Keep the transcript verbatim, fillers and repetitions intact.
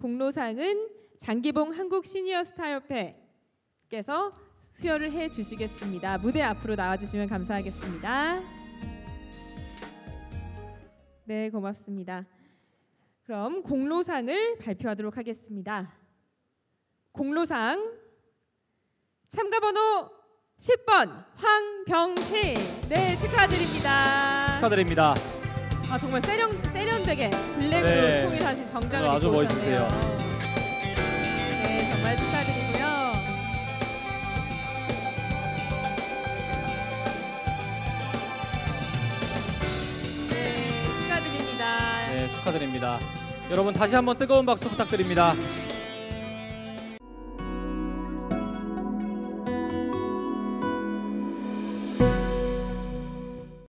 공로상은 장기봉 한국 시니어스타협회께서 수여를 해주시겠습니다. 무대 앞으로 나와주시면 감사하겠습니다. 네, 고맙습니다. 그럼 공로상을 발표하도록 하겠습니다. 공로상 참가번호 십 번 황병희. 네, 축하드립니다. 축하드립니다. 아, 정말 세련, 세련되게 블랙으로 네. 통일하신 정장을 입고 아주 멋있으세요. 네, 정말 축하드리고요. 네, 축하드립니다. 네, 축하드립니다. 여러분 다시 한번 뜨거운 박수 부탁드립니다.